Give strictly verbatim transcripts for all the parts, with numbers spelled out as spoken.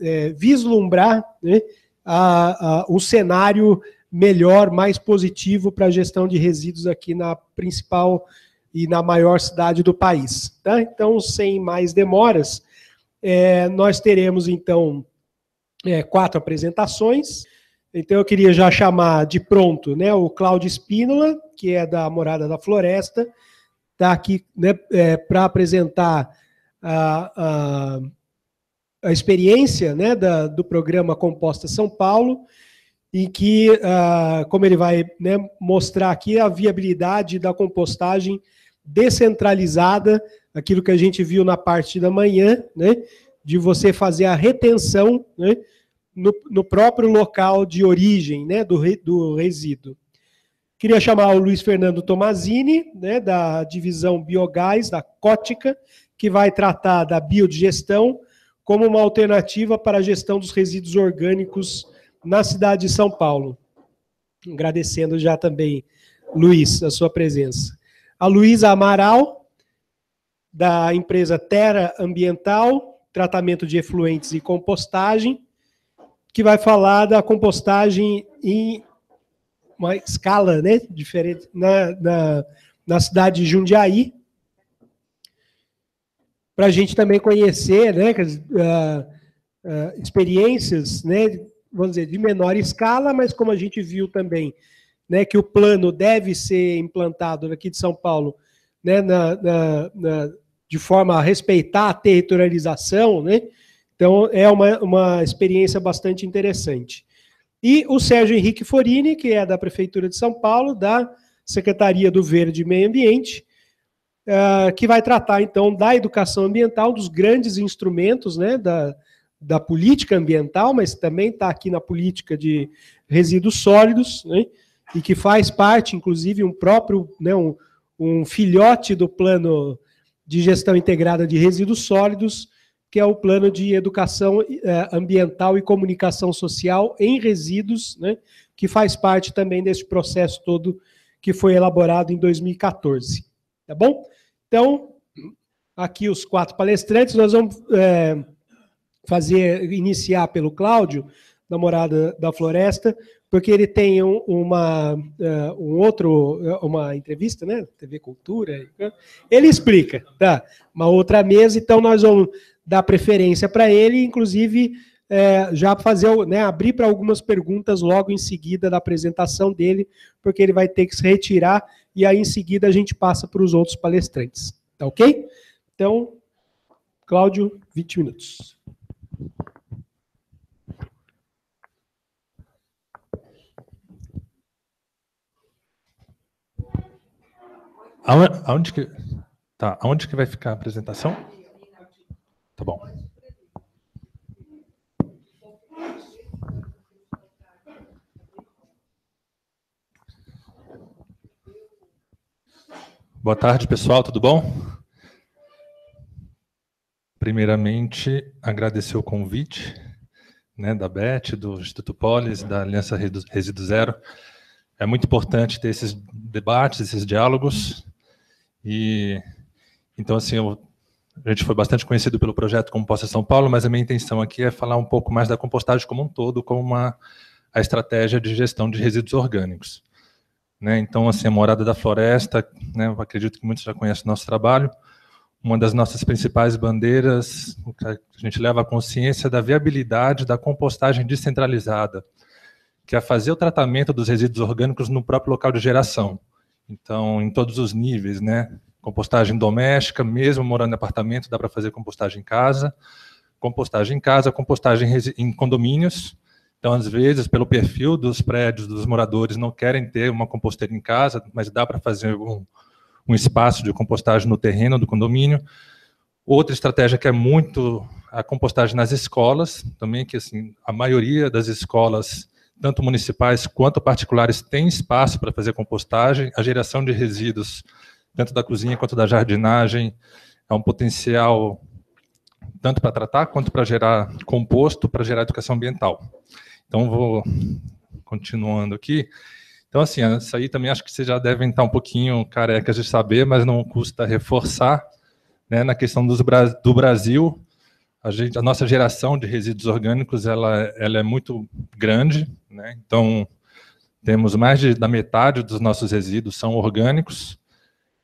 é, vislumbrar, né, a, a, um cenário melhor, mais positivo para a gestão de resíduos aqui na principal e na maior cidade do país. Tá? Então, sem mais demoras, é, nós teremos, então, é, quatro apresentações. Então, eu queria já chamar de pronto, né, o Cláudio Spínola, que é da Morada da Floresta, está aqui, né, é, para apresentar a, a, a experiência, né, da, do programa Composta São Paulo, em que, ah, como ele vai, né, mostrar aqui a viabilidade da compostagem descentralizada, aquilo que a gente viu na parte da manhã, né, de você fazer a retenção, né, no, no próprio local de origem, né, do, re, do resíduo. Queria chamar o Luiz Fernando Tomazini, né, da divisão Biogás, da Cótica, que vai tratar da biodigestão como uma alternativa para a gestão dos resíduos orgânicos na cidade de São Paulo. Agradecendo já também, Luiz, a sua presença. A Luísa Amaral, da empresa Terra Ambiental, tratamento de efluentes e compostagem, que vai falar da compostagem em uma escala, né, diferente na, na, na cidade de Jundiaí, para a gente também conhecer, né, uh, uh, experiências, né, vamos dizer, de menor escala, mas como a gente viu também, né, que o plano deve ser implantado aqui de São Paulo, né, na, na, na, de forma a respeitar a territorialização, né, então é uma, uma experiência bastante interessante. E o Sérgio Henrique Forini, que é da Prefeitura de São Paulo, da Secretaria do Verde e Meio Ambiente, uh, que vai tratar, então, da educação ambiental, dos grandes instrumentos, né, da da política ambiental, mas também está aqui na política de resíduos sólidos, né, e que faz parte, inclusive, um próprio, né, um, um filhote do plano de gestão integrada de resíduos sólidos, que é o plano de educação eh, ambiental e comunicação social em resíduos, né, que faz parte também desse processo todo que foi elaborado em dois mil e quatorze. Tá bom? Então, aqui os quatro palestrantes, nós vamos... Eh, fazer, iniciar pelo Cláudio, da Morada da Floresta, porque ele tem um, uma, um outro, uma entrevista, né, T V Cultura, ele explica, tá, uma outra mesa, então nós vamos dar preferência para ele, inclusive é, já fazer, né, abrir para algumas perguntas logo em seguida da apresentação dele, porque ele vai ter que se retirar, e aí em seguida a gente passa para os outros palestrantes, tá ok? Então, Cláudio, vinte minutos. Aonde que, tá, aonde que vai ficar a apresentação? Tá bom. Boa tarde, pessoal, tudo bom? Primeiramente, agradecer o convite, né, da B E T, do Instituto Pólis, da Aliança Resíduo Zero. É muito importante ter esses debates, esses diálogos. E então, assim, eu, a gente foi bastante conhecido pelo projeto Composta São Paulo, mas a minha intenção aqui é falar um pouco mais da compostagem como um todo, como uma, a estratégia de gestão de resíduos orgânicos. Né? Então, assim, a Morada da Floresta, né, eu acredito que muitos já conhecem o nosso trabalho, uma das nossas principais bandeiras, a gente leva a consciência da viabilidade da compostagem descentralizada, que é fazer o tratamento dos resíduos orgânicos no próprio local de geração. Então, em todos os níveis, né? Compostagem doméstica, mesmo morando em apartamento, dá para fazer compostagem em casa, compostagem em casa, compostagem em condomínios. Então, às vezes, pelo perfil dos prédios, dos moradores não querem ter uma composteira em casa, mas dá para fazer um, um espaço de compostagem no terreno do condomínio. Outra estratégia que é muito a compostagem nas escolas, também que, assim, a maioria das escolas, tanto municipais quanto particulares, tem espaço para fazer compostagem. A geração de resíduos, tanto da cozinha quanto da jardinagem, é um potencial tanto para tratar quanto para gerar composto, para gerar educação ambiental. Então, vou continuando aqui. Então, assim, isso aí também acho que vocês já devem estar um pouquinho carecas de saber, mas não custa reforçar, né, na questão dos, do Brasil. a, gente, a nossa geração de resíduos orgânicos ela, ela é muito grande, né? Então, temos mais de, da metade dos nossos resíduos são orgânicos.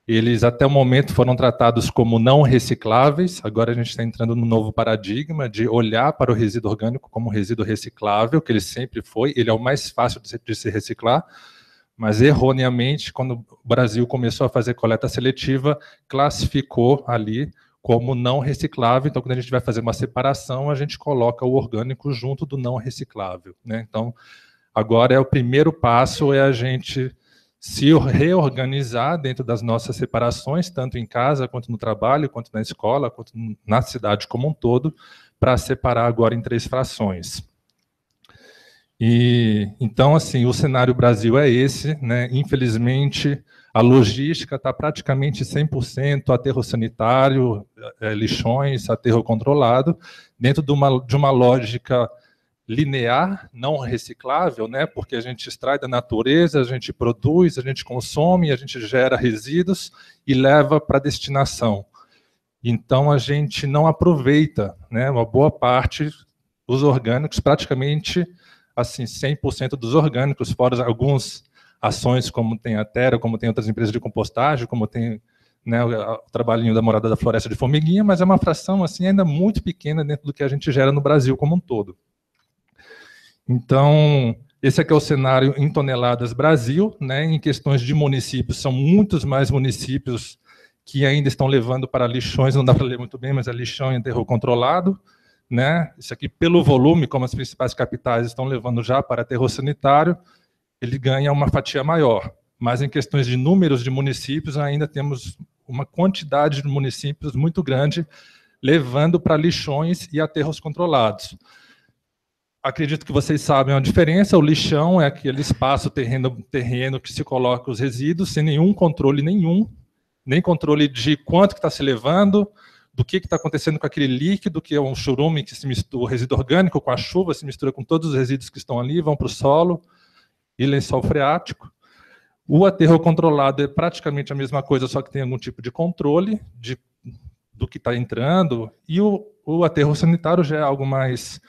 Eles, até o momento, foram tratados como não recicláveis. Agora a gente está entrando num novo paradigma de olhar para o resíduo orgânico como um resíduo reciclável, que ele sempre foi. Ele é o mais fácil de se reciclar, mas, erroneamente, quando o Brasil começou a fazer coleta seletiva, classificou ali como não reciclável. Então, quando a gente vai fazer uma separação, a gente coloca o orgânico junto do não reciclável, né? Então, agora é o primeiro passo, é a gente se reorganizar dentro das nossas separações, tanto em casa, quanto no trabalho, quanto na escola, quanto na cidade como um todo, para separar agora em três frações. E, então, assim, o cenário Brasil é esse, né? Infelizmente, a logística está praticamente cem por cento aterro sanitário, lixões, aterro controlado, dentro de uma, de uma lógica linear, não reciclável, né? Porque a gente extrai da natureza, a gente produz, a gente consome, a gente gera resíduos e leva para destinação. Então, a gente não aproveita, né? Uma boa parte dos orgânicos, praticamente assim, cem por cento dos orgânicos, fora algumas ações como tem a Terra, como tem outras empresas de compostagem, como tem, né, o trabalhinho da Morada da Floresta de Formiguinha, mas é uma fração assim, ainda muito pequena dentro do que a gente gera no Brasil como um todo. Então, esse aqui é o cenário em toneladas Brasil, né? Em questões de municípios, são muitos mais municípios que ainda estão levando para lixões, não dá para ler muito bem, mas é lixão em aterro controlado, né? Isso aqui, pelo volume, como as principais capitais estão levando já para aterro sanitário, ele ganha uma fatia maior. Mas em questões de números de municípios, ainda temos uma quantidade de municípios muito grande levando para lixões e aterros controlados. Acredito que vocês sabem a diferença. O lixão é aquele espaço, terreno, terreno que se coloca os resíduos sem nenhum controle nenhum, nem controle de quanto que está se levando, do que está acontecendo com aquele líquido, que é um chorume que se mistura, o resíduo orgânico com a chuva se mistura com todos os resíduos que estão ali, vão para o solo e lençol freático. O aterro controlado é praticamente a mesma coisa, só que tem algum tipo de controle de, do que está entrando. E o, o aterro sanitário já é algo mais...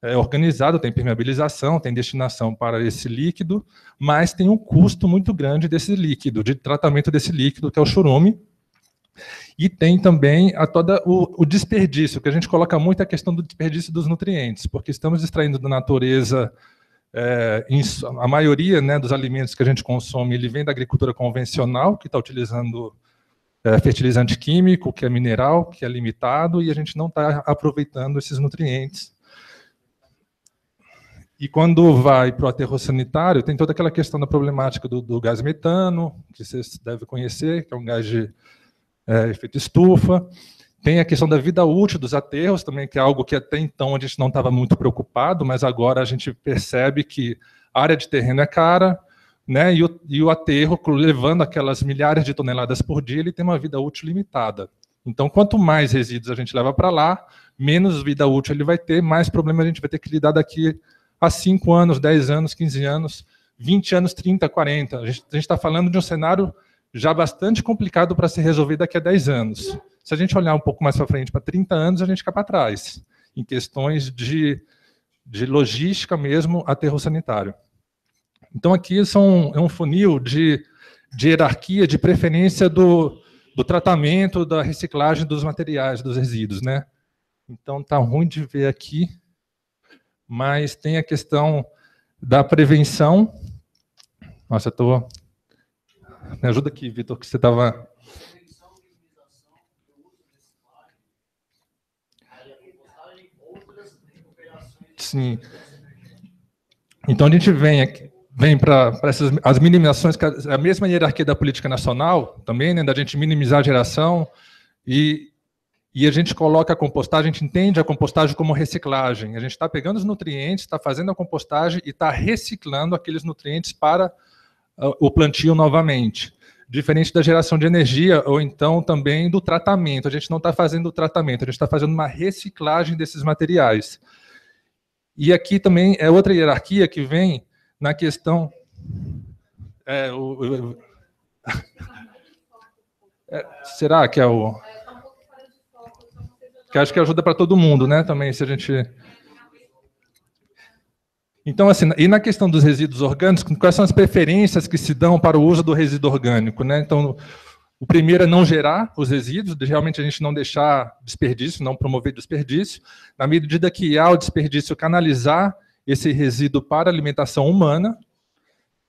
é organizado, tem permeabilização, tem destinação para esse líquido, mas tem um custo muito grande desse líquido, de tratamento desse líquido, que é o chorume. E tem também a toda o, o desperdício, que a gente coloca muito a questão do desperdício dos nutrientes, porque estamos extraindo da natureza é, a maioria, né, dos alimentos que a gente consome, ele vem da agricultura convencional, que está utilizando é, fertilizante químico, que é mineral, que é limitado, e a gente não está aproveitando esses nutrientes. E quando vai para o aterro sanitário, tem toda aquela questão da problemática do, do gás metano, que vocês devem conhecer, que é um gás de é, efeito estufa. Tem a questão da vida útil dos aterros também, que é algo que até então a gente não estava muito preocupado, mas agora a gente percebe que a área de terreno é cara, né, e, o, e o aterro, levando aquelas milhares de toneladas por dia, ele tem uma vida útil limitada. Então, quanto mais resíduos a gente leva para lá, menos vida útil ele vai ter, mais problema a gente vai ter que lidar daqui há cinco anos, dez anos, quinze anos, vinte anos, trinta, quarenta. A gente está falando de um cenário já bastante complicado para ser resolvido daqui a dez anos. Se a gente olhar um pouco mais para frente, para trinta anos, a gente fica para trás, em questões de, de logística mesmo, aterro sanitário. Então, aqui são, é um funil de, de hierarquia, de preferência do, do tratamento, da reciclagem dos materiais, dos resíduos, né? Então, tá ruim de ver aqui, mas tem a questão da prevenção. Nossa, eu tô... Me ajuda aqui, Vitor, que você estava... Prevenção, minimização, uso, reciclagem, área de compostagem, outras recuperações... Sim. Então, a gente vem aqui, vem para essas as minimizações, que a mesma hierarquia da política nacional também, né, da gente minimizar a geração e... E a gente coloca a compostagem, a gente entende a compostagem como reciclagem. A gente está pegando os nutrientes, está fazendo a compostagem e está reciclando aqueles nutrientes para o plantio novamente. Diferente da geração de energia ou então também do tratamento. A gente não está fazendo o tratamento, a gente está fazendo uma reciclagem desses materiais. E aqui também é outra hierarquia que vem na questão... É, o... é, será que é o... que acho que ajuda para todo mundo, né? Também, se a gente... Então, assim, e na questão dos resíduos orgânicos, quais são as preferências que se dão para o uso do resíduo orgânico, né? Então, o primeiro é não gerar os resíduos, realmente a gente não deixar desperdício, não promover desperdício. Na medida que há o desperdício, canalizar esse resíduo para a alimentação humana.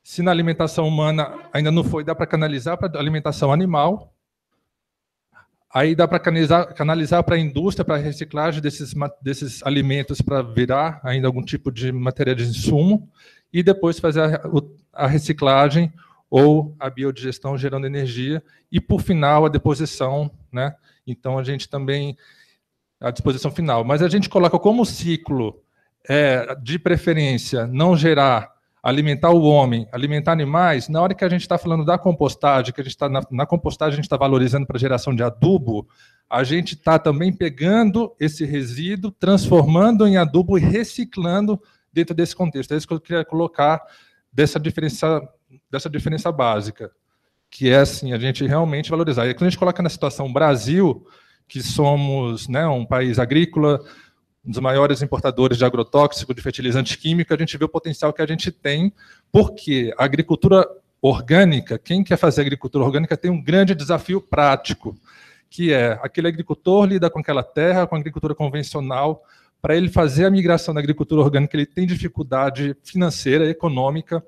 Se na alimentação humana ainda não foi, dá para canalizar para a alimentação animal. Aí dá para canalizar, canalizar para a indústria, para a reciclagem desses, desses alimentos, para virar ainda algum tipo de matéria de insumo, e depois fazer a, a reciclagem ou a biodigestão gerando energia, e por final a deposição, né? Então a gente também, a disposição final. Mas a gente coloca como ciclo é, de preferência não gerar, alimentar o homem, alimentar animais. Na hora que a gente está falando da compostagem, que a gente está na, na compostagem a gente está valorizando para geração de adubo, a gente está também pegando esse resíduo, transformando em adubo e reciclando dentro desse contexto. É isso que eu queria colocar dessa diferença, dessa diferença básica, que é assim, a gente realmente valorizar. E quando a gente coloca na situação Brasil, que somos, né, um país agrícola, um dos maiores importadores de agrotóxico, de fertilizante químico, a gente vê o potencial que a gente tem, porque a agricultura orgânica, quem quer fazer agricultura orgânica tem um grande desafio prático, que é aquele agricultor lida com aquela terra, com a agricultura convencional, para ele fazer a migração da agricultura orgânica, ele tem dificuldade financeira, econômica,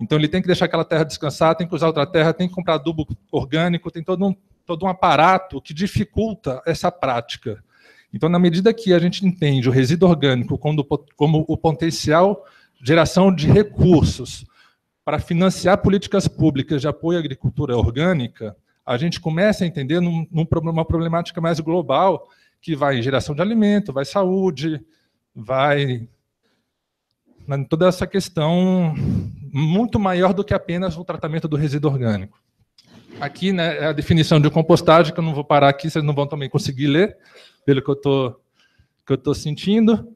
então ele tem que deixar aquela terra descansar, tem que usar outra terra, tem que comprar adubo orgânico, tem todo um, todo um aparato que dificulta essa prática. Então, na medida que a gente entende o resíduo orgânico como, como o potencial geração de recursos para financiar políticas públicas de apoio à agricultura orgânica, a gente começa a entender num, num, uma problemática mais global, que vai em geração de alimento, vai saúde, vai... toda essa questão muito maior do que apenas o tratamento do resíduo orgânico. Aqui, né, é a definição de compostagem, que eu não vou parar aqui, vocês não vão também conseguir ler, pelo que eu tô, que eu tô sentindo.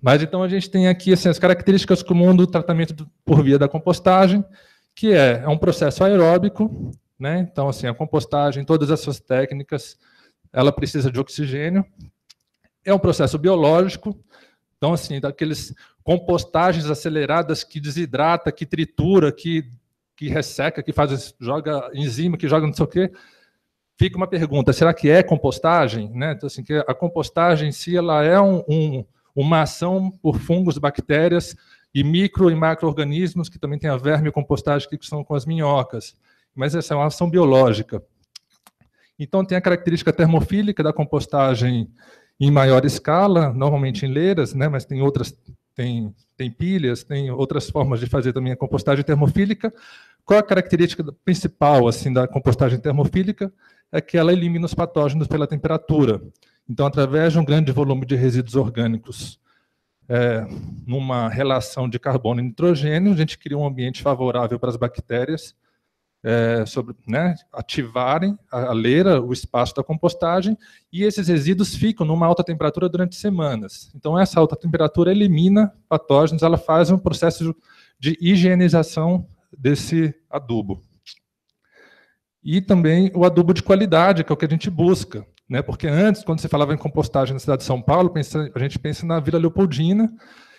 Mas então a gente tem aqui assim, as características comuns do tratamento por via da compostagem, que é, é um processo aeróbico, né? Então assim, a compostagem, todas as suas técnicas, ela precisa de oxigênio. É um processo biológico, então assim, daqueles compostagens aceleradas que desidrata, que tritura, que que resseca, que faz, joga enzima, que joga não sei o quê. Fica uma pergunta, será que é compostagem? Né? Então, assim, que a compostagem em si ela é um, um, uma ação por fungos, bactérias e micro e macro-organismos, que também tem a vermicompostagem, que são com as minhocas. Mas essa é uma ação biológica. Então tem a característica termofílica da compostagem em maior escala, normalmente em leiras, né? Mas tem outras, tem, tem pilhas, tem outras formas de fazer também a compostagem termofílica. Qual a característica principal assim, da compostagem termofílica? É que ela elimina os patógenos pela temperatura. Então, através de um grande volume de resíduos orgânicos, é, numa relação de carbono e nitrogênio, a gente cria um ambiente favorável para as bactérias é, sobre, né, ativarem a leira, o espaço da compostagem, e esses resíduos ficam numa alta temperatura durante semanas. Então, essa alta temperatura elimina patógenos, ela faz um processo de higienização desse adubo. E também o adubo de qualidade, que é o que a gente busca, né? Porque antes, quando se falava em compostagem na cidade de São Paulo, pensa, a gente pensa na Vila Leopoldina,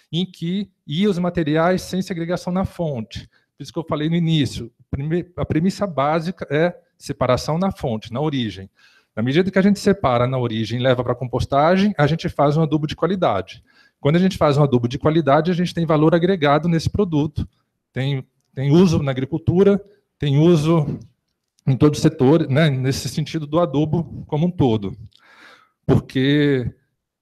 em que ia os materiais sem segregação na fonte. Por isso que eu falei no início, a premissa básica é separação na fonte, na origem. Na medida que a gente separa na origem e leva para a compostagem, a gente faz um adubo de qualidade. Quando a gente faz um adubo de qualidade, a gente tem valor agregado nesse produto. Tem, tem uso na agricultura, tem uso... em todo o setor, né, nesse sentido do adubo como um todo. Porque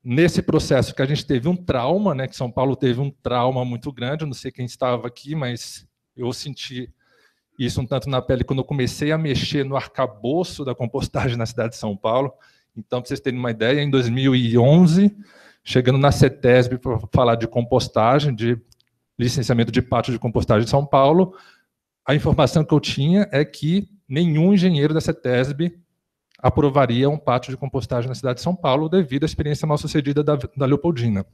nesse processo que a gente teve um trauma, né, que São Paulo teve um trauma muito grande, eu não sei quem estava aqui, mas eu senti isso um tanto na pele quando eu comecei a mexer no arcabouço da compostagem na cidade de São Paulo. Então, para vocês terem uma ideia, em dois mil e onze, chegando na CETESB para falar de compostagem, de licenciamento de pátio de compostagem de São Paulo, a informação que eu tinha é que nenhum engenheiro da CETESB aprovaria um pátio de compostagem na cidade de São Paulo devido à experiência mal sucedida da, da Leopoldina.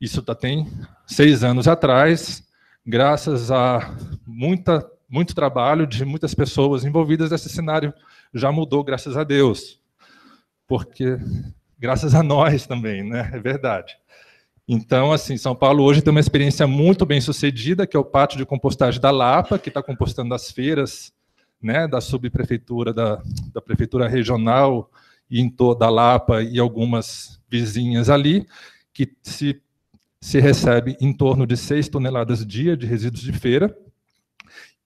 Isso tá, tem seis anos atrás, graças a muita, muito trabalho de muitas pessoas envolvidas, esse cenário já mudou, graças a Deus. porque graças a nós também, né? É verdade. Então, assim, São Paulo hoje tem uma experiência muito bem sucedida, que é o Pátio de Compostagem da Lapa, que está compostando as feiras, né, da subprefeitura, da, da prefeitura regional e em toda a Lapa e algumas vizinhas ali, que se, se recebe em torno de seis toneladas dia de resíduos de feira.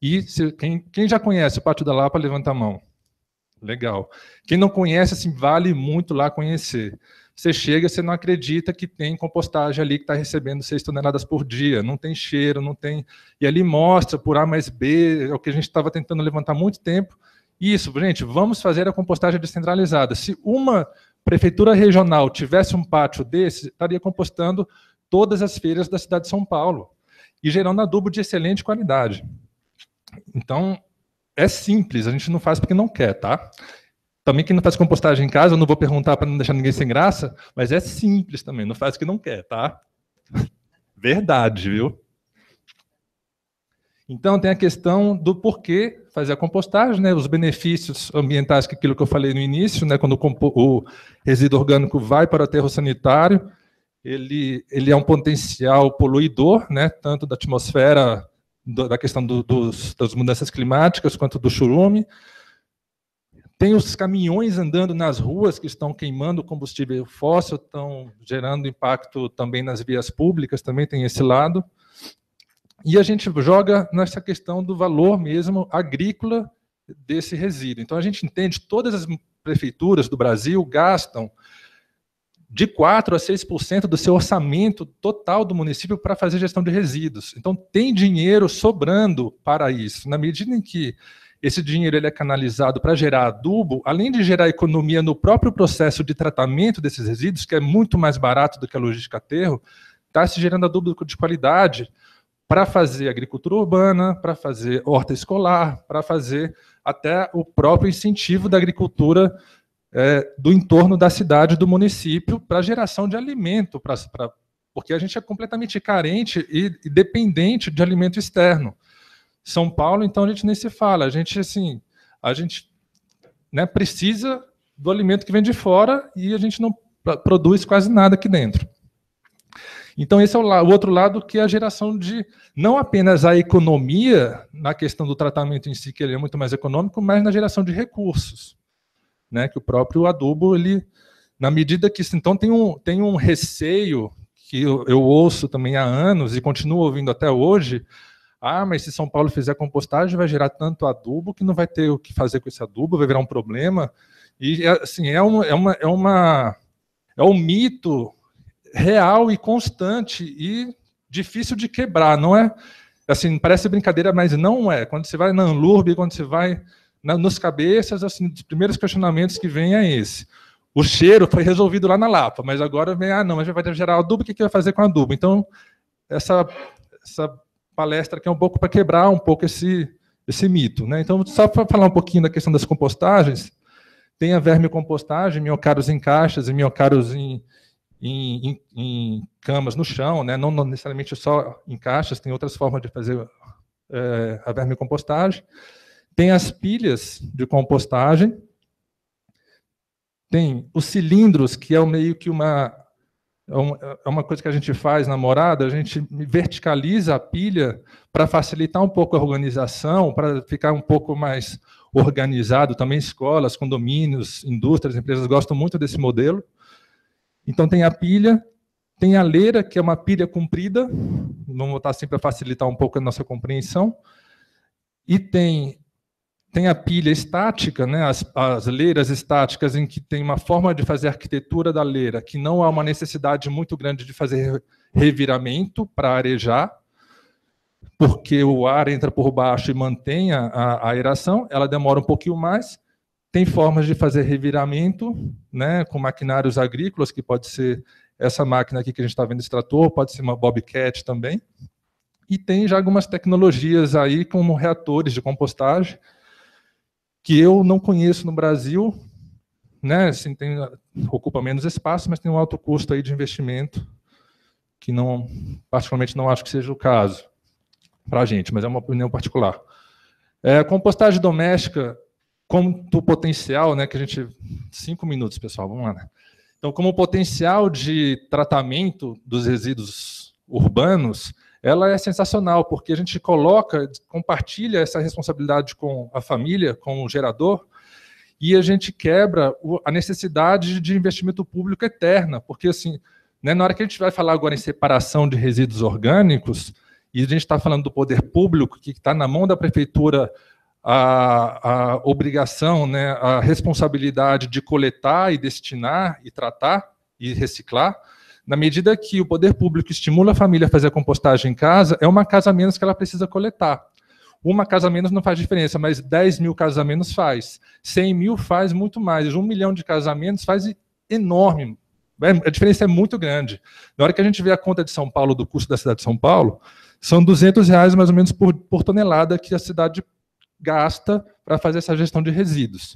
E se, quem, quem já conhece o Pátio da Lapa, levanta a mão. Legal. Quem não conhece, assim, vale muito lá conhecer. Você chega, você não acredita que tem compostagem ali que está recebendo seis toneladas por dia, não tem cheiro, não tem... E ali mostra por A mais B, é o que a gente estava tentando levantar há muito tempo. Isso, gente, vamos fazer a compostagem descentralizada. Se uma prefeitura regional tivesse um pátio desse, estaria compostando todas as feiras da cidade de São Paulo e gerando adubo de excelente qualidade. Então, é simples, a gente não faz porque não quer, tá? Também quem não faz compostagem em casa, eu não vou perguntar para não deixar ninguém sem graça, mas é simples também, não faz o que não quer, tá? Verdade, viu? Então tem a questão do porquê fazer a compostagem, né? Os benefícios ambientais, que aquilo que eu falei no início, né? Quando o, o resíduo orgânico vai para o aterro sanitário, ele, ele é um potencial poluidor, né? Tanto da atmosfera, do, da questão do, dos, das mudanças climáticas, quanto do chorume. Tem os caminhões andando nas ruas que estão queimando combustível fóssil, estão gerando impacto também nas vias públicas, também tem esse lado. E a gente joga nessa questão do valor mesmo agrícola desse resíduo. Então a gente entende que todas as prefeituras do Brasil gastam de quatro a seis por cento do seu orçamento total do município para fazer gestão de resíduos. Então tem dinheiro sobrando para isso, na medida em que esse dinheiro ele é canalizado para gerar adubo, além de gerar economia no próprio processo de tratamento desses resíduos, que é muito mais barato do que a logística aterro, está se gerando adubo de qualidade para fazer agricultura urbana, para fazer horta escolar, para fazer até o próprio incentivo da agricultura é, do entorno da cidade, do município, para geração de alimento, pra, pra, porque a gente é completamente carente e, e dependente de alimento externo. São Paulo, então, a gente nem se fala. A gente, assim, a gente né, precisa do alimento que vem de fora e a gente não produz quase nada aqui dentro. Então, esse é o, o outro lado, que é a geração de, não apenas a economia, na questão do tratamento em si, que ele é muito mais econômico, mas na geração de recursos. Né, que o próprio adubo, ele, na medida que... Então, tem um, tem um receio que eu, eu ouço também há anos e continuo ouvindo até hoje. Ah, mas se São Paulo fizer compostagem, vai gerar tanto adubo que não vai ter o que fazer com esse adubo, vai virar um problema. E, assim, é um, é uma, é uma, é um mito real e constante e difícil de quebrar, não é? Assim, parece brincadeira, mas não é. Quando você vai na ANLURB, quando você vai na, nos cabeças, assim, um dos primeiros questionamentos que vem é esse. O cheiro foi resolvido lá na Lapa, mas agora vem, ah, não, mas vai gerar adubo, o que, que vai fazer com adubo? Então, essa... essa palestra que é um pouco para quebrar um pouco esse, esse mito. Né? Então, só para falar um pouquinho da questão das compostagens, tem a vermicompostagem, minhocários em caixas e minhocários em, em, em, em camas no chão, né? Não necessariamente só em caixas, tem outras formas de fazer é, a vermicompostagem. Tem as pilhas de compostagem, tem os cilindros, que é meio que uma... É uma coisa que a gente faz na morada, a gente verticaliza a pilha para facilitar um pouco a organização, para ficar um pouco mais organizado. Também escolas, condomínios, indústrias, empresas gostam muito desse modelo. Então tem a pilha, tem a leira, que é uma pilha comprida, vamos botar assim para facilitar um pouco a nossa compreensão, e tem... Tem a pilha estática, né? as, as leiras estáticas, em que tem uma forma de fazer a arquitetura da leira, que não há uma necessidade muito grande de fazer reviramento para arejar, porque o ar entra por baixo e mantém a, a aeração, ela demora um pouquinho mais. Tem formas de fazer reviramento, né? Com maquinários agrícolas, que pode ser essa máquina aqui que a gente está vendo, esse trator, pode ser uma bobcat também. E tem já algumas tecnologias aí, como reatores de compostagem, que eu não conheço no Brasil, né? Assim, tem, ocupa menos espaço, mas tem um alto custo aí de investimento, que não, particularmente não acho que seja o caso para a gente, mas é uma opinião particular. É, compostagem doméstica quanto o potencial, né, que a gente... Cinco minutos, pessoal, vamos lá, né? Então, como o potencial de tratamento dos resíduos urbanos, ela é sensacional, porque a gente coloca, compartilha essa responsabilidade com a família, com o gerador, e a gente quebra a necessidade de investimento público eterna, porque assim, né, na hora que a gente vai falar agora em separação de resíduos orgânicos, e a gente está falando do poder público, que está na mão da prefeitura a, a obrigação, né, a responsabilidade de coletar e destinar, e tratar e reciclar, na medida que o poder público estimula a família a fazer a compostagem em casa, é uma casa a menos que ela precisa coletar. Uma casa a menos não faz diferença, mas dez mil casas a menos faz. cem mil faz muito mais. Um milhão de casas a menos faz enorme. A diferença é muito grande. Na hora que a gente vê a conta de São Paulo, do custo da cidade de São Paulo, são duzentos reais mais ou menos por, por tonelada que a cidade gasta para fazer essa gestão de resíduos.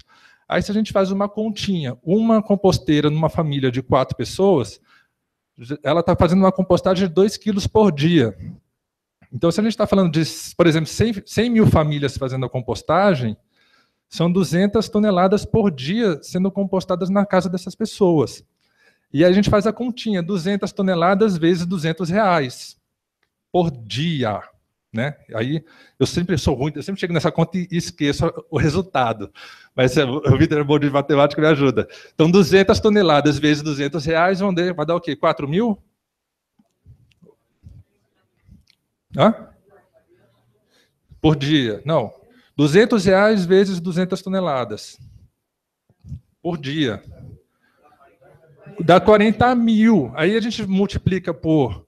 Aí se a gente faz uma continha, uma composteira numa família de quatro pessoas, ela está fazendo uma compostagem de dois quilos por dia. Então, se a gente está falando de, por exemplo, cem mil famílias fazendo a compostagem, são duzentas toneladas por dia sendo compostadas na casa dessas pessoas. E aí a gente faz a continha, duzentas toneladas vezes duzentos reais por dia, né? Aí eu sempre sou ruim, eu sempre chego nessa conta e esqueço o resultado. Mas o Vitor é bom de matemática, me ajuda. Então, duzentas toneladas vezes duzentos reais vão dar, vai dar o quê? quatro mil? Hã? Por dia, não. duzentos reais vezes duzentas toneladas. Por dia. Dá quarenta mil. Aí a gente multiplica por,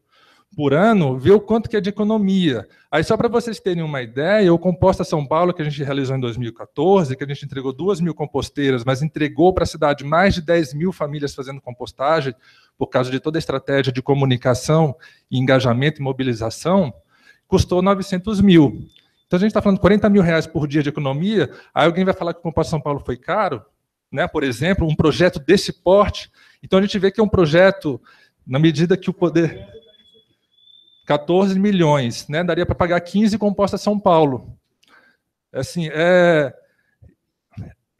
por ano, vê o quanto que é de economia. Aí só para vocês terem uma ideia, o Composta São Paulo, que a gente realizou em dois mil e quatorze, que a gente entregou duas mil composteiras, mas entregou para a cidade mais de dez mil famílias fazendo compostagem, por causa de toda a estratégia de comunicação, engajamento e mobilização, custou novecentos mil. Então, a gente está falando de quarenta mil reais por dia de economia. Aí alguém vai falar que o Composta São Paulo foi caro, né? Por exemplo, um projeto desse porte. Então, a gente vê que é um projeto, na medida que o poder... quatorze milhões, né? Daria para pagar quinze Composta São Paulo. Assim, é,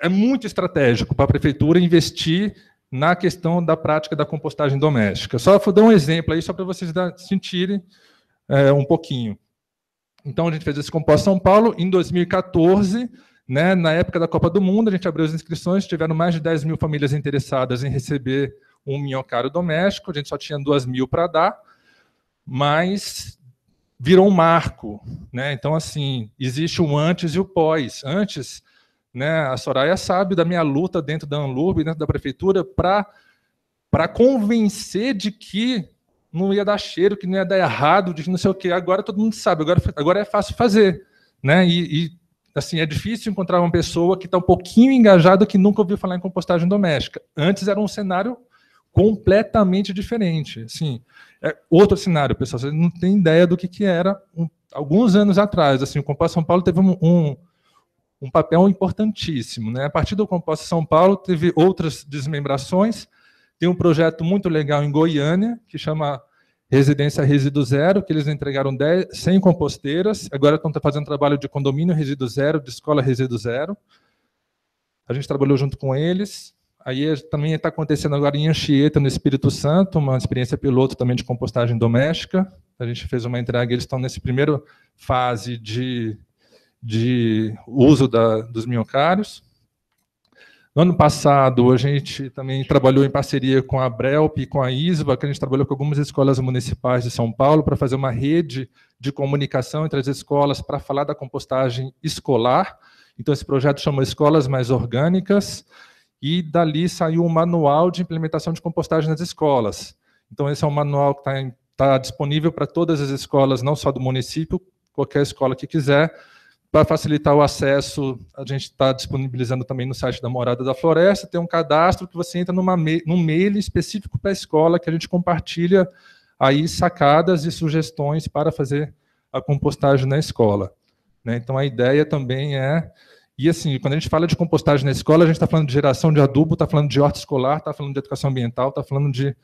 é muito estratégico para a prefeitura investir na questão da prática da compostagem doméstica. Só vou dar um exemplo aí, só para vocês sentirem é, um pouquinho. Então, a gente fez esse Composta São Paulo em dois mil e quatorze, né, na época da Copa do Mundo, a gente abriu as inscrições, tiveram mais de dez mil famílias interessadas em receber um minhocário doméstico, a gente só tinha duas mil para dar, mas virou um marco, né? Então, assim, existe o antes e o pós. Antes... Né, a Soraya sabe da minha luta dentro da ANLURB, dentro da prefeitura, para convencer de que não ia dar cheiro, que não ia dar errado, de que não sei o quê. Agora todo mundo sabe, agora, agora é fácil fazer. Né? E, e assim, é difícil encontrar uma pessoa que está um pouquinho engajada, que nunca ouviu falar em compostagem doméstica. Antes era um cenário completamente diferente. Assim, é outro cenário, pessoal. Vocês não têm ideia do que, que era um, alguns anos atrás. Assim, o Composta São Paulo teve um... um um papel importantíssimo, né? A partir do Composta São Paulo, teve outras desmembrações, tem um projeto muito legal em Goiânia, que chama Residência Resíduo Zero, que eles entregaram cem composteiras, agora estão fazendo trabalho de condomínio Resíduo Zero, de escola Resíduo Zero. A gente trabalhou junto com eles. Aí também está acontecendo agora em Anchieta, no Espírito Santo, uma experiência piloto também de compostagem doméstica. A gente fez uma entrega, eles estão nessa primeira fase de... de uso da, dos minhocários. No ano passado, a gente também trabalhou em parceria com a Abrelp e com a Isva, que a gente trabalhou com algumas escolas municipais de São Paulo para fazer uma rede de comunicação entre as escolas para falar da compostagem escolar. Então, esse projeto chama Escolas Mais Orgânicas, e dali saiu um manual de implementação de compostagem nas escolas. Então, esse é um manual que está tá disponível para todas as escolas, não só do município, qualquer escola que quiser. Para facilitar o acesso, a gente está disponibilizando também no site da Morada da Floresta, tem um cadastro que você entra numa, num e-mail específico para a escola, que a gente compartilha aí sacadas e sugestões para fazer a compostagem na escola. Né? Então, a ideia também é... E, assim, quando a gente fala de compostagem na escola, a gente está falando de geração de adubo, está falando de horta escolar, está falando de educação ambiental, está falando de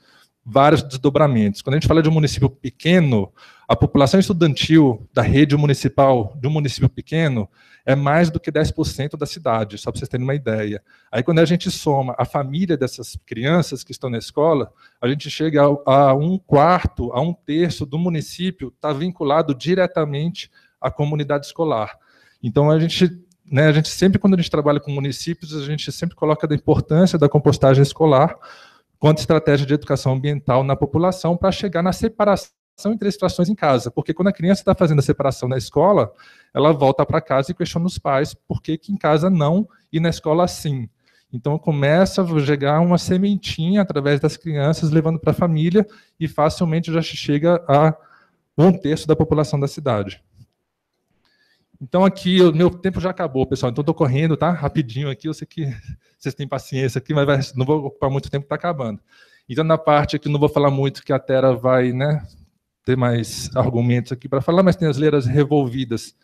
vários desdobramentos. Quando a gente fala de um município pequeno, a população estudantil da rede municipal de um município pequeno é mais do que dez por cento da cidade, só para vocês terem uma ideia. Aí, quando a gente soma a família dessas crianças que estão na escola, a gente chega a um quarto, a um terço do município está vinculado diretamente à comunidade escolar. Então, a gente... Né, a gente sempre, quando a gente trabalha com municípios, a gente sempre coloca da importância da compostagem escolar quanto estratégia de educação ambiental na população para chegar na separação entre as situações em casa. Porque quando a criança está fazendo a separação na escola, ela volta para casa e questiona os pais por que que em casa não e na escola sim. Então, começa a chegar uma sementinha através das crianças, levando para a família, e facilmente já chega a um terço da população da cidade. Então, aqui, o meu tempo já acabou, pessoal, então estou correndo, tá? Rapidinho aqui, eu sei que vocês têm paciência aqui, mas vai, não vou ocupar muito tempo, está acabando. Então, na parte aqui, não vou falar muito, que a Terra vai, né, ter mais argumentos aqui para falar, mas tem as leiras revolvidas,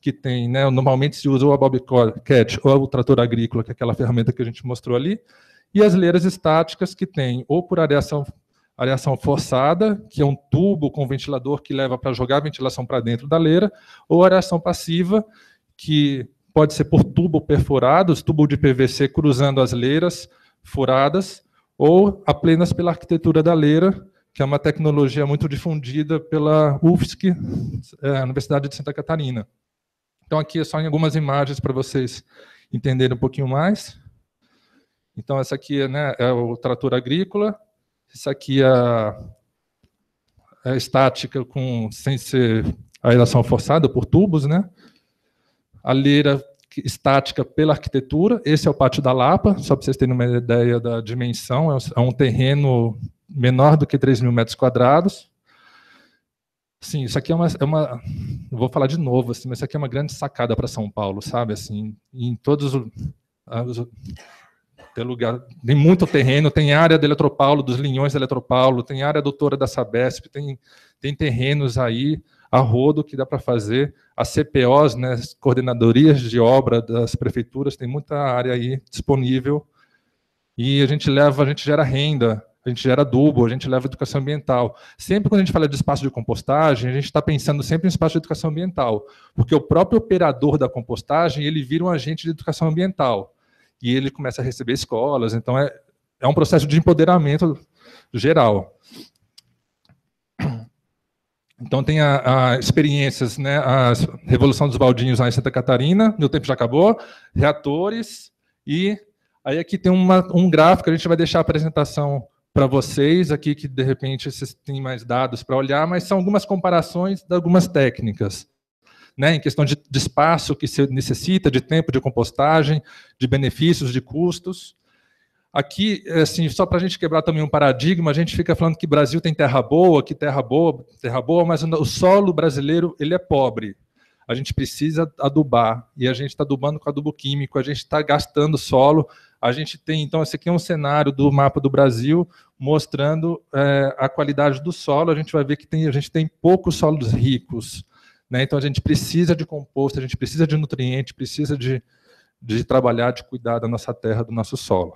que tem, né, normalmente se usa ou a bobcat ou o trator agrícola, que é aquela ferramenta que a gente mostrou ali, e as leiras estáticas, que tem ou por areação, areação forçada, que é um tubo com ventilador que leva para jogar a ventilação para dentro da leira, ou areação passiva, que pode ser por tubo perfurado, tubo de P V C cruzando as leiras furadas, ou apenas pela arquitetura da leira, que é uma tecnologia muito difundida pela U F S C, é, Universidade de Santa Catarina. Então, aqui é só em algumas imagens para vocês entenderem um pouquinho mais. Então, essa aqui, né, é o trator agrícola. Isso aqui é a estática com, sem ser a aeração forçada por tubos, né? A leira estática pela arquitetura. Esse é o Pátio da Lapa, só para vocês terem uma ideia da dimensão. É um terreno menor do que três mil metros quadrados. Sim, isso aqui é uma, é uma vou falar de novo, assim, mas isso aqui é uma grande sacada para São Paulo, sabe? Assim, em todos os... os Tem, lugar, tem muito terreno, tem área do Eletropaulo, dos linhões da Eletropaulo, tem área doutora da Sabesp, tem, tem terrenos aí, a rodo, que dá para fazer, as C P Os, né, as coordenadorias de obra das prefeituras, tem muita área aí disponível, e a gente leva, a gente gera renda, a gente gera adubo, a gente leva educação ambiental. Sempre quando a gente fala de espaço de compostagem, a gente está pensando sempre em espaço de educação ambiental, porque o próprio operador da compostagem, ele vira um agente de educação ambiental. E ele começa a receber escolas, então é, é um processo de empoderamento geral. Então tem a, a experiências, né, a Revolução dos Baldinhos lá em Santa Catarina, meu tempo já acabou, reatores, e aí aqui tem uma, um gráfico, a gente vai deixar a apresentação para vocês aqui, que de repente vocês têm mais dados para olhar, mas são algumas comparações de algumas técnicas. Né, em questão de, de espaço que se necessita, de tempo de compostagem, de benefícios, de custos. Aqui, assim, só para a gente quebrar também um paradigma, a gente fica falando que o Brasil tem terra boa, que terra boa, terra boa, mas o solo brasileiro ele é pobre. A gente precisa adubar, e a gente está adubando com adubo químico, a gente está gastando solo, a gente tem, então, esse aqui é um cenário do mapa do Brasil, mostrando é, a qualidade do solo, a gente vai ver que tem, a gente tem poucos solos ricos. Então, a gente precisa de composto, a gente precisa de nutriente, precisa de, de trabalhar, de cuidar da nossa terra, do nosso solo.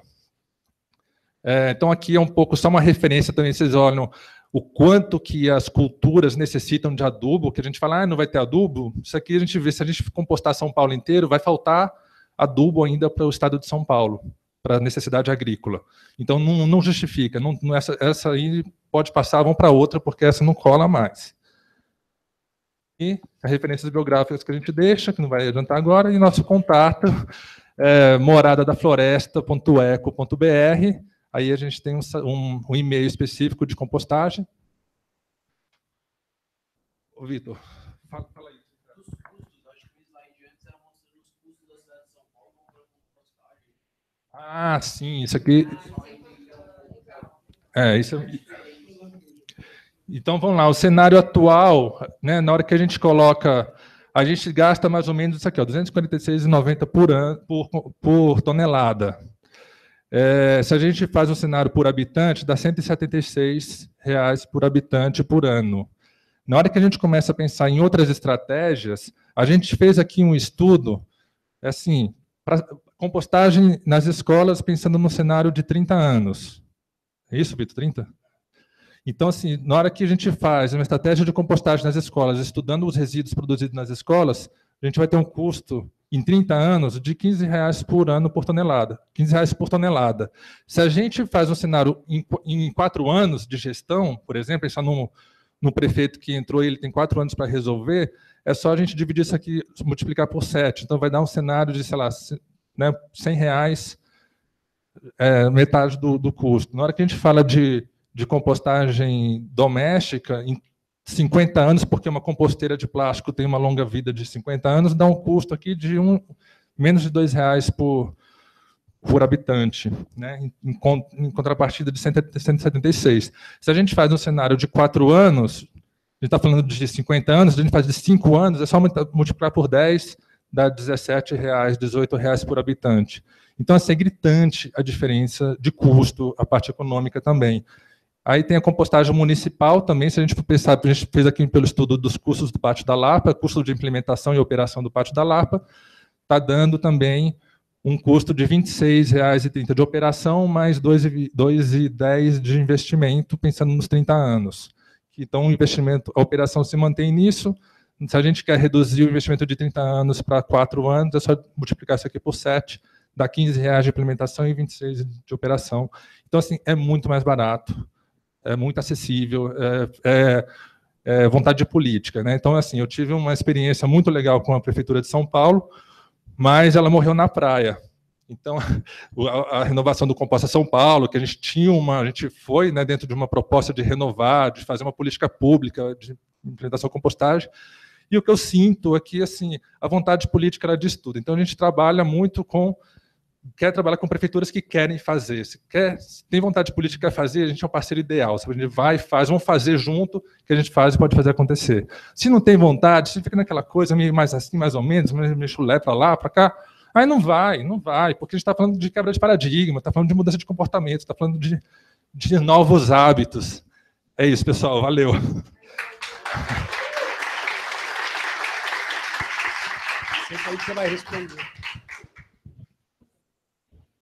É, então, aqui é um pouco, só uma referência também, vocês olham o quanto que as culturas necessitam de adubo, que a gente fala, ah, não vai ter adubo, isso aqui a gente vê, se a gente compostar São Paulo inteiro, vai faltar adubo ainda para o estado de São Paulo, para a necessidade agrícola. Então, não, não justifica, não, não, essa, essa aí pode passar, vão para outra, porque essa não cola mais. E as referências biográficas que a gente deixa, que não vai adiantar agora, e nosso contato é morada da floresta ponto eco ponto br. Aí a gente tem um, um, um e-mail específico de compostagem. Ô, Vitor, fala, fala aí. Os custos, acho que o slide antes era mostrando os custos da cidade de São Paulo para compostagem. Ah, sim, isso aqui. É, isso é. Então, vamos lá, o cenário atual, né, na hora que a gente coloca, a gente gasta mais ou menos isso aqui, duzentos e quarenta e seis reais e noventa centavos por, an, por, por tonelada. É, se a gente faz um cenário por habitante, dá cento e setenta e seis reais por habitante por ano. Na hora que a gente começa a pensar em outras estratégias, a gente fez aqui um estudo, assim, pra, compostagem nas escolas pensando num cenário de trinta anos. É isso, Vitor? trinta? Então, assim, na hora que a gente faz uma estratégia de compostagem nas escolas, estudando os resíduos produzidos nas escolas, a gente vai ter um custo, em trinta anos, de quinze reais por ano por tonelada. quinze reais por tonelada. Se a gente faz um cenário em, em quatro anos de gestão, por exemplo, pensar num, num prefeito que entrou e ele tem quatro anos para resolver, é só a gente dividir isso aqui, multiplicar por sete. Então, vai dar um cenário de, sei lá, né, cem reais, é, metade do, do custo. Na hora que a gente fala de... de compostagem doméstica em cinquenta anos, porque uma composteira de plástico tem uma longa vida de cinquenta anos, dá um custo aqui de um, menos de dois reais por, por habitante, né? em, em contrapartida de cento e setenta e seis. Se a gente faz um cenário de quatro anos, a gente está falando de cinquenta anos, se a gente faz de cinco anos, é só multiplicar por dez, dá dezessete reais, dezoito reais por habitante. Então, assim, é gritante a diferença de custo, a parte econômica também. Aí tem a compostagem municipal também, se a gente for pensar, a gente fez aqui pelo estudo dos custos do Pátio da Lapa, custo de implementação e operação do Pátio da Lapa, está dando também um custo de vinte e seis reais e trinta centavos de operação, mais dois reais e dez centavos de investimento, pensando nos trinta anos. Então, o investimento, a operação se mantém nisso. Se a gente quer reduzir o investimento de trinta anos para quatro anos, é só multiplicar isso aqui por sete, dá quinze reais de implementação e vinte e seis reais de operação. Então, assim, é muito mais barato. É muito acessível, é, é, é vontade de política, né? Então, assim, eu tive uma experiência muito legal com a Prefeitura de São Paulo, mas ela morreu na praia. Então, a, a renovação do Composta São Paulo, que a gente tinha uma, a gente foi, né, dentro de uma proposta de renovar, de fazer uma política pública de implementação de compostagem. E o que eu sinto é que, assim, a vontade de política era disso tudo. Então, a gente trabalha muito com quer trabalhar com prefeituras que querem fazer. Se, quer, se tem vontade política de fazer, a gente é um parceiro ideal. Sabe? A gente vai e faz, vamos fazer junto, que a gente faz e pode fazer acontecer. Se não tem vontade, se fica naquela coisa meio mais assim, mais ou menos, meio chulé para lá, para cá, aí não vai, não vai, porque a gente está falando de quebra de paradigma, está falando de mudança de comportamento, está falando de, de novos hábitos. É isso, pessoal. Valeu. Você vai responder.